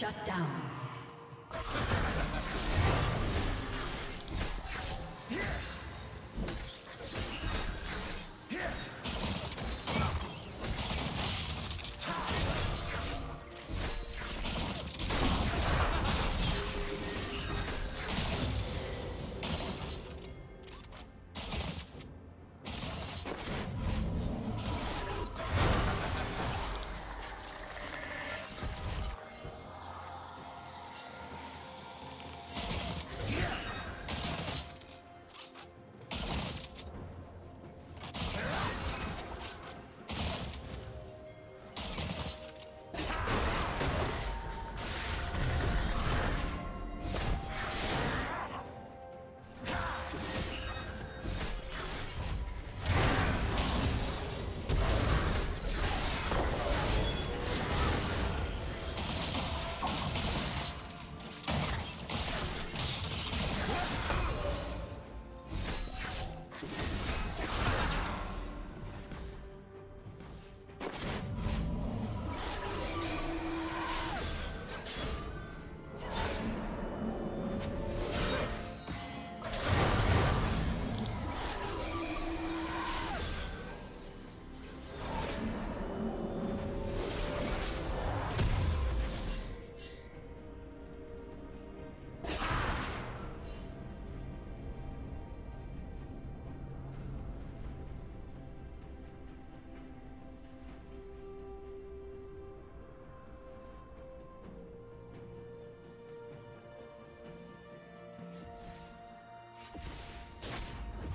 Shut down.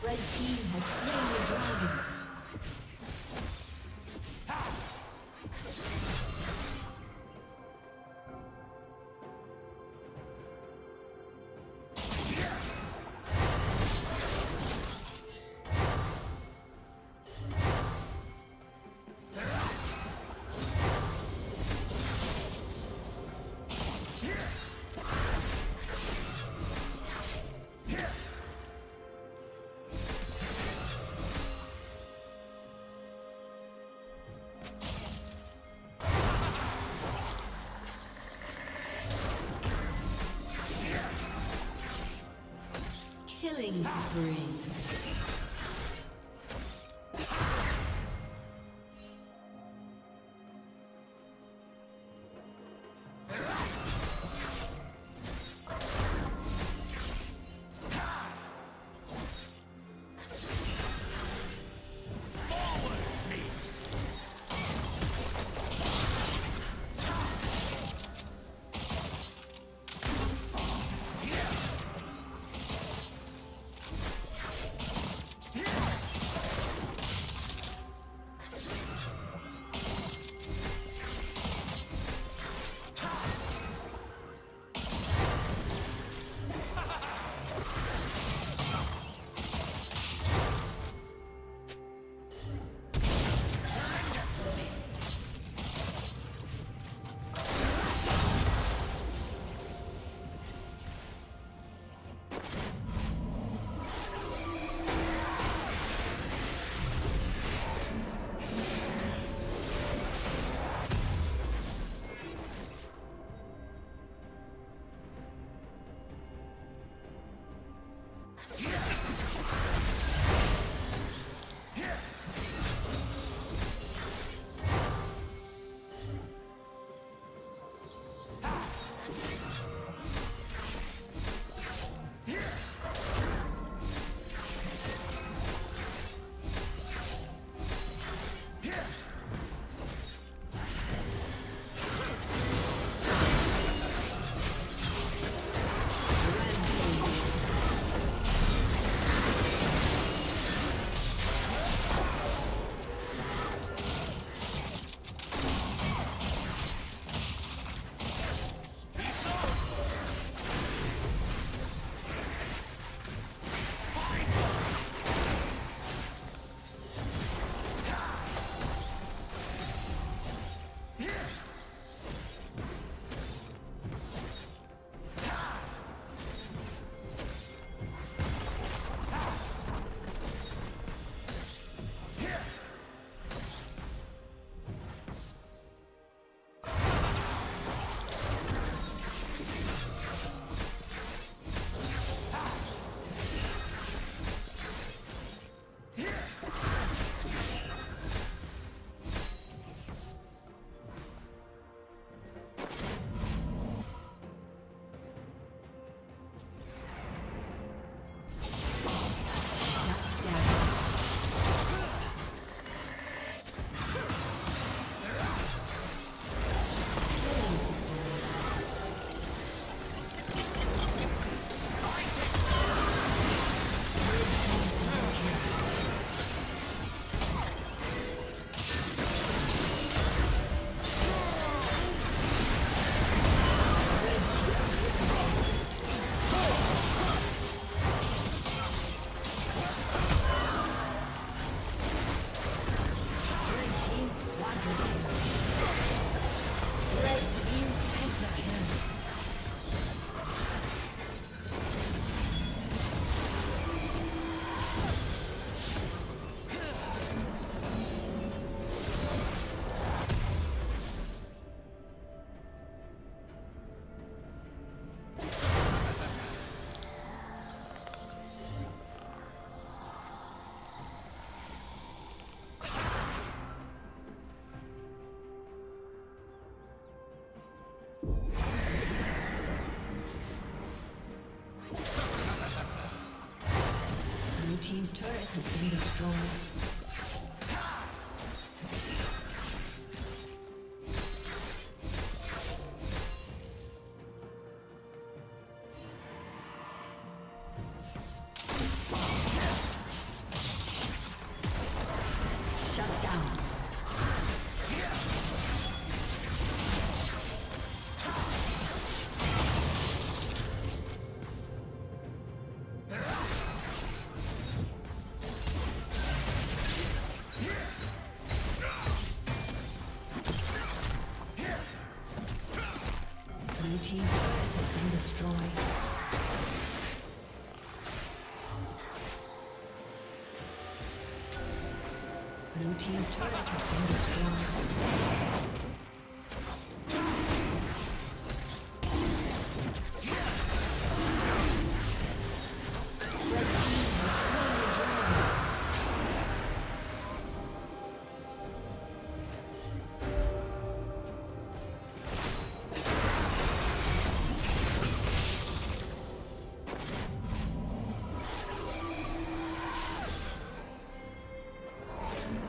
Red team has slain the dragon. Killing spree. team's turret has been destroyed. Blue team's turret has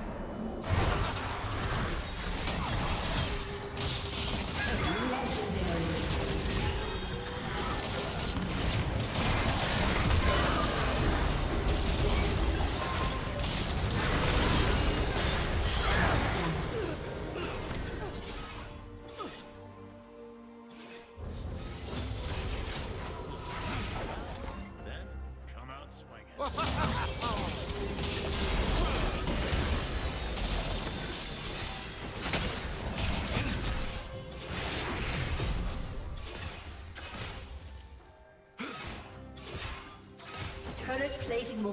been destroyed. Plating will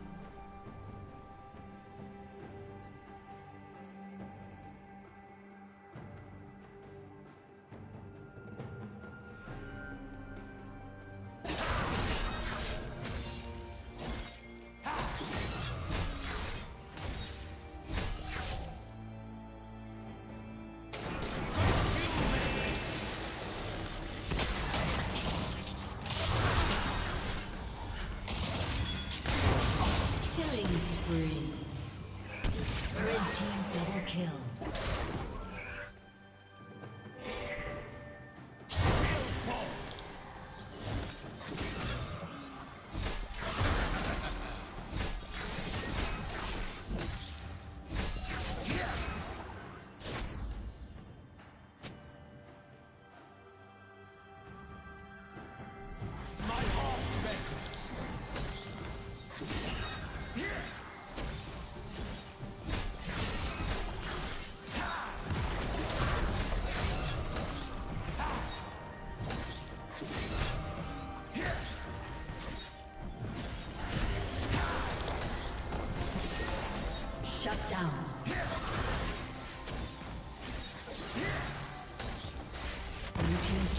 Team's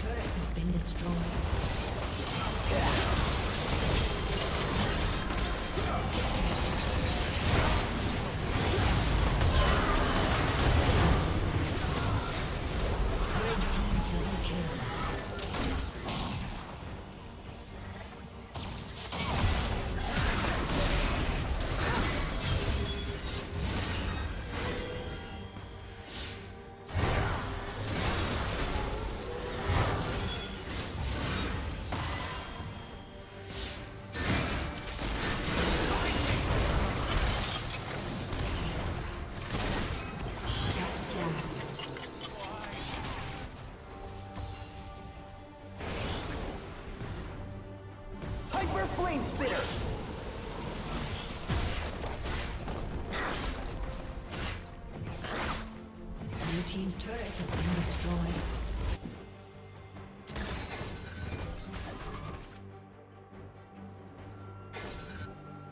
turret has been destroyed.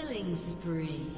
Killing spree.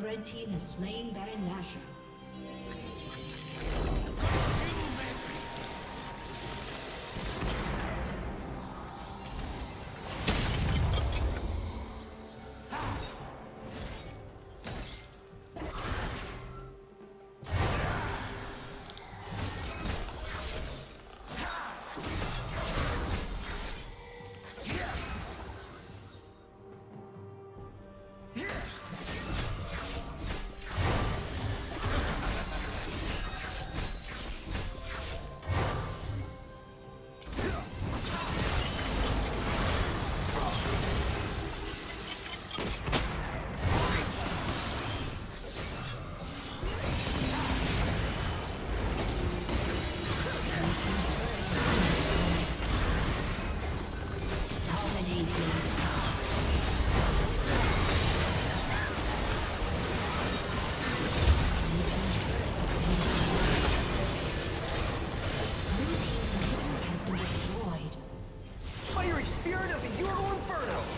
Red team has slain Baron Nashor. Spirit of the Ural Inferno!